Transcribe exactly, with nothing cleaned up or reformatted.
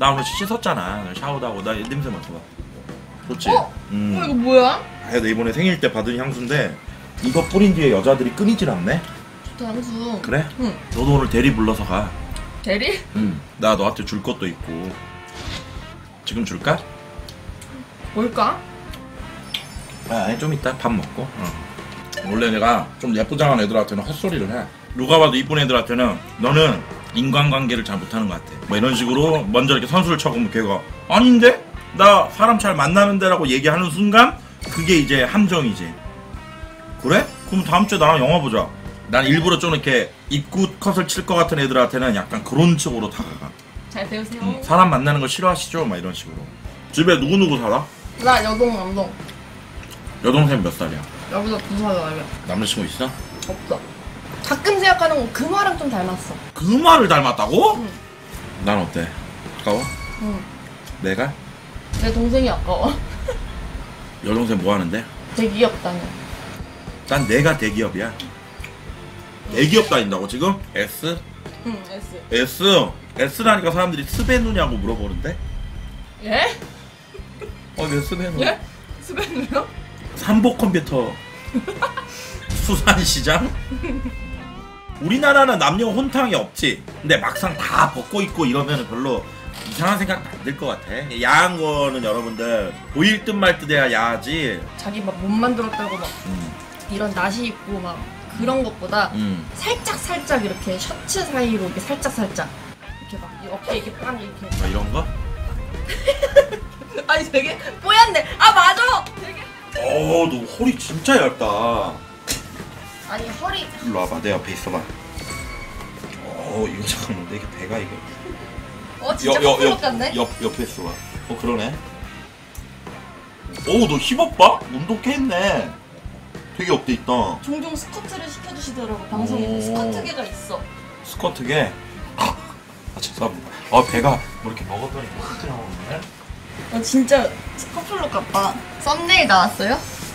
나 오늘 씻었잖아. 샤워도 하고. 나 냄새 맡아봐. 좋지? 어? 음. 어? 이거 뭐야? 아, 나 이번에 생일 때 받은 향수인데 이거 뿌린 뒤에 여자들이 끊이질 않네? 좋다 향수. 그래? 응. 너도 오늘 대리 불러서 가. 대리? 응. 나 너한테 줄 것도 있고. 지금 줄까? 뭘까? 아, 아니 좀 이따 밥 먹고. 응. 원래 내가 좀 예쁘장한 애들한테는 헛소리를 해. 누가 봐도 이쁜 애들한테는 너는 인간관계를 잘 못하는 것 같아. 뭐 이런 식으로 먼저 이렇게 선수를 쳐보면 걔가 아닌데? 나 사람 잘 만나는데 라고 얘기하는 순간 그게 이제 함정이지. 그래? 그럼 다음 주에 나랑 영화 보자. 난 일부러 좀 이렇게 입구 컷을 칠 것 같은 애들한테는 약간 그런 식으로 다가가. 잘 배우세요. 응. 사람 만나는 거 싫어하시죠? 막 이런 식으로. 집에 누구누구 살아? 나 여동, 남동. 여동생 몇 살이야? 나보다 두 살 나이야. 남자친구 있어? 없어. 가끔 생각하는 건 금화랑 좀 닮았어. 금화를 닮았다고? 응. 난 어때? 아까워? 응. 내가? 내 동생이 아까워. 여동생 뭐 하는데? 대기업 다녀. 난 내가 대기업이야. 대기업 다닌다고 지금? S? 응, S. S? S라니까 사람들이 스베누냐고 물어보는데? 예? 어, 왜 스베누? 예? 스베누요? 삼보컴퓨터 수산시장? 우리나라는 남녀 혼탕이 없지. 근데 막상 다 벗고 있고 이러면 별로 이상한 생각 안 들 것 같아. 야한 거는 여러분들 보일 듯 말 듯 해야 야하지. 자기 막 못 만들었다고 막 음. 이런 나시 입고 막 그런 것보다 음. 살짝 살짝 이렇게 셔츠 사이로 이렇게 살짝 살짝 이렇게 막 어깨 이렇게 빵 이렇게 막 이런 거? 아니 되게 뽀얗네. 아 맞아. 되게. 어, 너 허리 진짜 얇다. 아니 허리. 이리 와봐. 내 옆에 있어봐. 어, 이거 잠깐만. 내 배가 이게. 어 진짜 힙업 같네? 옆, 옆에 있어봐. 어 그러네. 오, 너 힙업 봐? 운동 꽤 했네. 되게 업돼 있다. 종종 스쿼트를 시켜주시더라고. 방송에 스쿼트계가 있어. 스쿼트계? 아, 아 죄송합니다. 아 배가 뭐 이렇게 먹었더니 스쿼트 나오는데? 어 진짜 스쿼플로 같다. 썸네일 나왔어요?